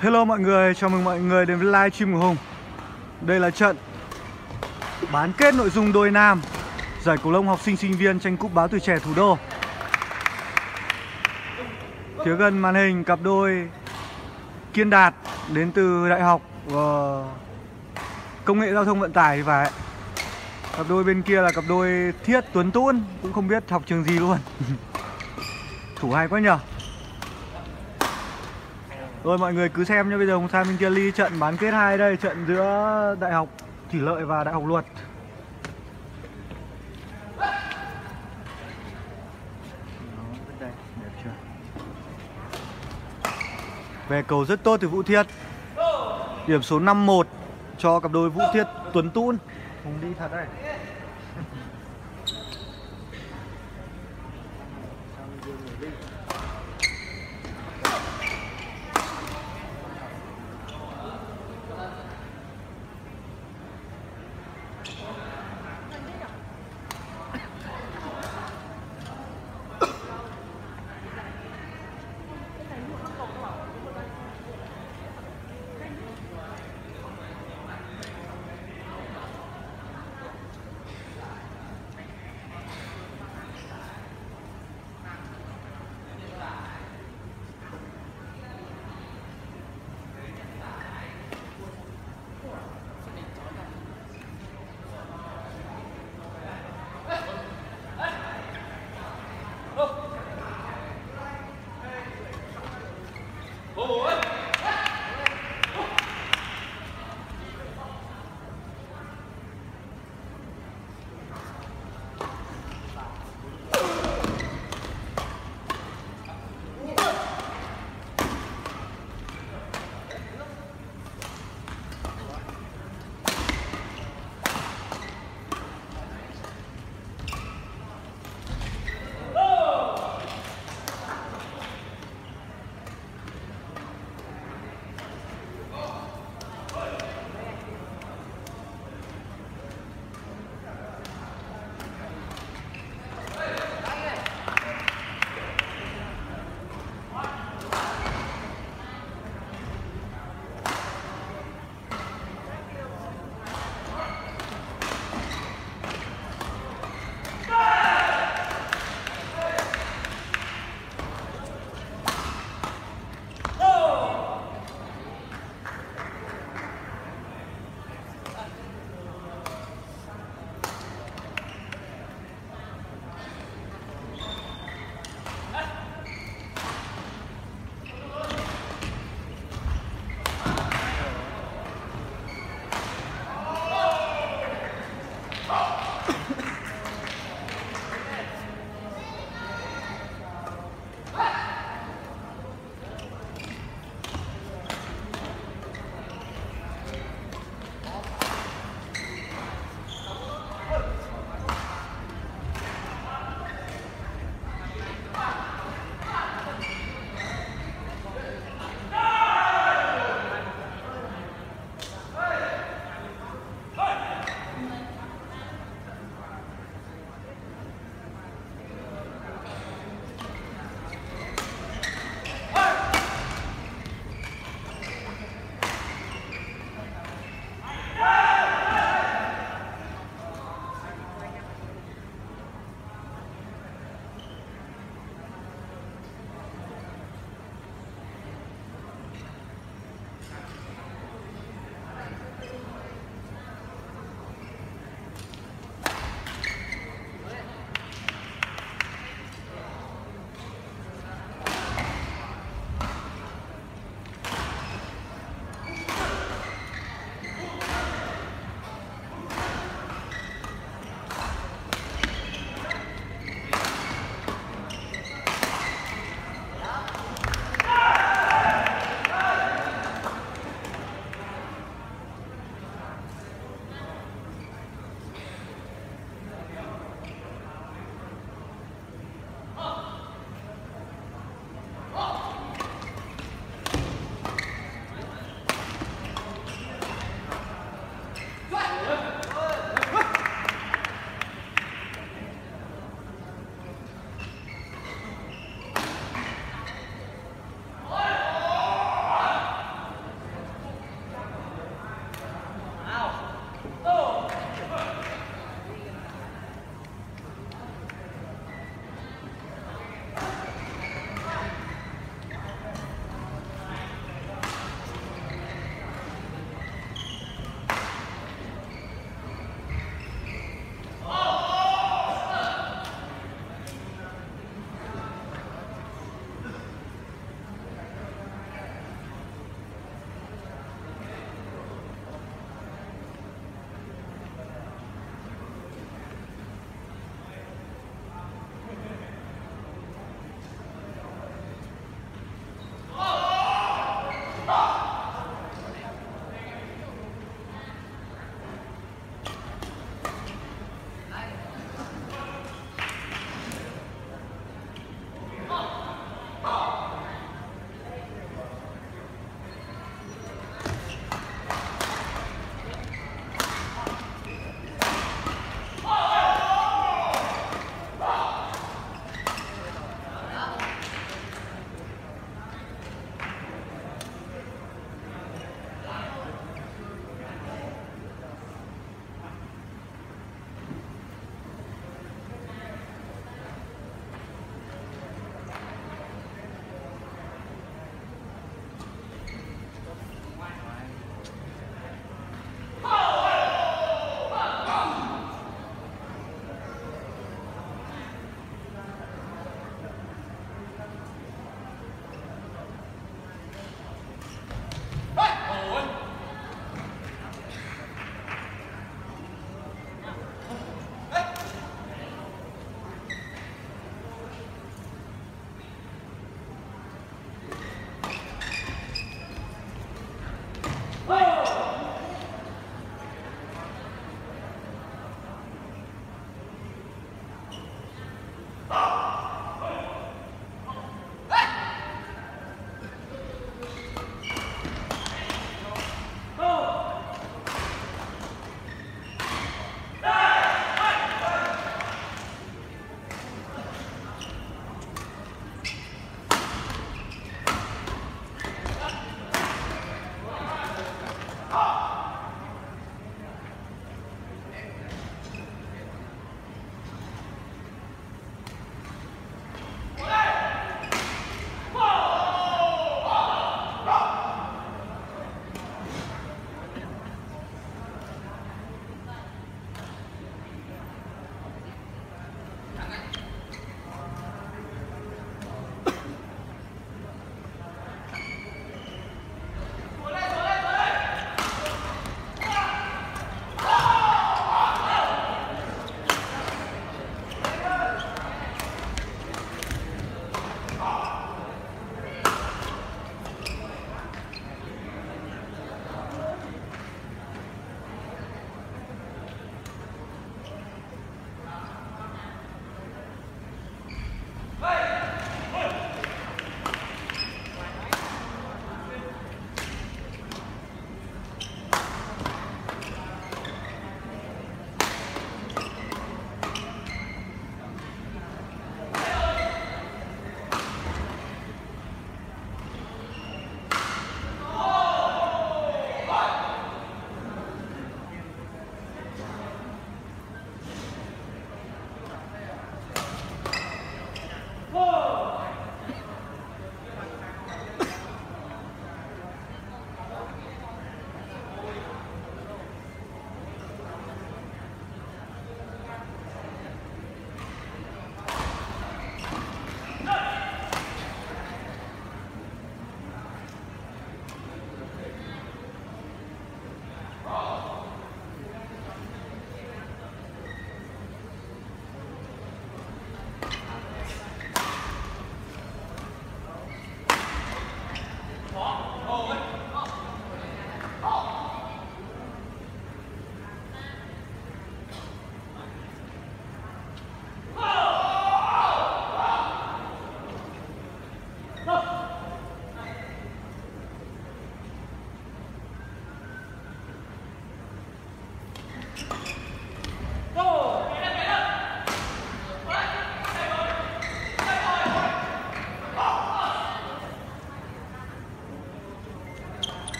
Hello mọi người, chào mừng mọi người đến với live stream của Hùng. Đây là trận bán kết nội dung đôi nam giải cầu lông học sinh sinh viên tranh cúp báo tuổi trẻ thủ đô. Phía gần màn hình cặp đôi Kiên Đạt đến từ Đại học Công nghệ giao thông vận tải và cặp đôi bên kia là cặp đôi Thiết Tuấn cũng không biết học trường gì luôn. Thủ hay quá nhờ. Rồi mọi người cứ xem nhé, bây giờ Hùng sang bên kia ly trận bán kết 2 đây, trận giữa Đại học Thủy Lợi và Đại học Luật. Về cầu rất tốt từ Vũ Thiết. Điểm số 5-1 cho cặp đôi Vũ Thiết Tuấn Hùng đi thật đây.